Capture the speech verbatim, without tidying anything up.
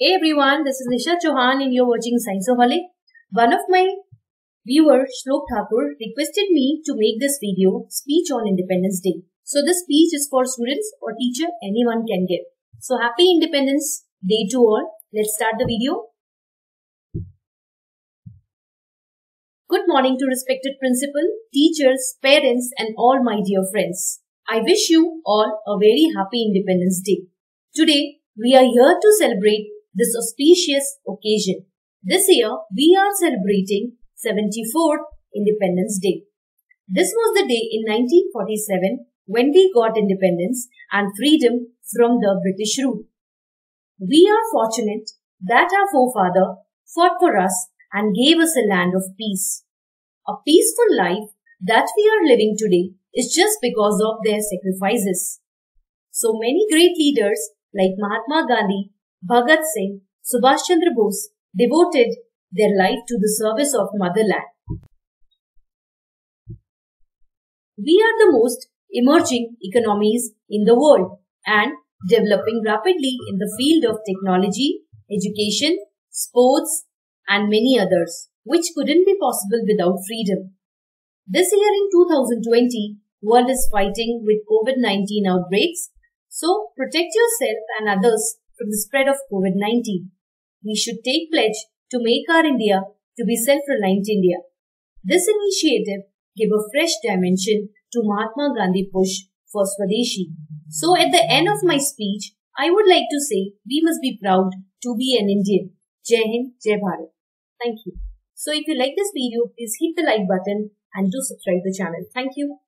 Hey everyone, this is Nisha Chauhan and you're watching Science O Holic. One of my viewers, Shlok Thakur, requested me to make this video speech on Independence Day. So this speech is for students or teacher, anyone can give. So happy Independence Day to all. Let's start the video. Good morning to respected principal, teachers, parents and all my dear friends. I wish you all a very happy Independence Day. Today, we are here to celebrate this auspicious occasion. This year, we are celebrating seventy-fourth Independence Day. This was the day in nineteen forty-seven when we got independence and freedom from the British rule. We are fortunate that our forefather fought for us and gave us a land of peace. A peaceful life that we are living today is just because of their sacrifices. So many great leaders like Mahatma Gandhi, Bhagat Singh, Subhash Chandra Bose devoted their life to the service of motherland. We are the most emerging economies in the world and developing rapidly in the field of technology, education, sports, and many others, which couldn't be possible without freedom. This year in two thousand twenty, world is fighting with COVID nineteen outbreaks, so protect yourself and others from the spread of COVID nineteen. We should take pledge to make our India to be self-reliant India. This initiative gave a fresh dimension to Mahatma Gandhi push for Swadeshi. So at the end of my speech, I would like to say we must be proud to be an Indian. Jai Hind, Jai Bharat. Thank you. So if you like this video, please hit the like button and do subscribe to the channel. Thank you.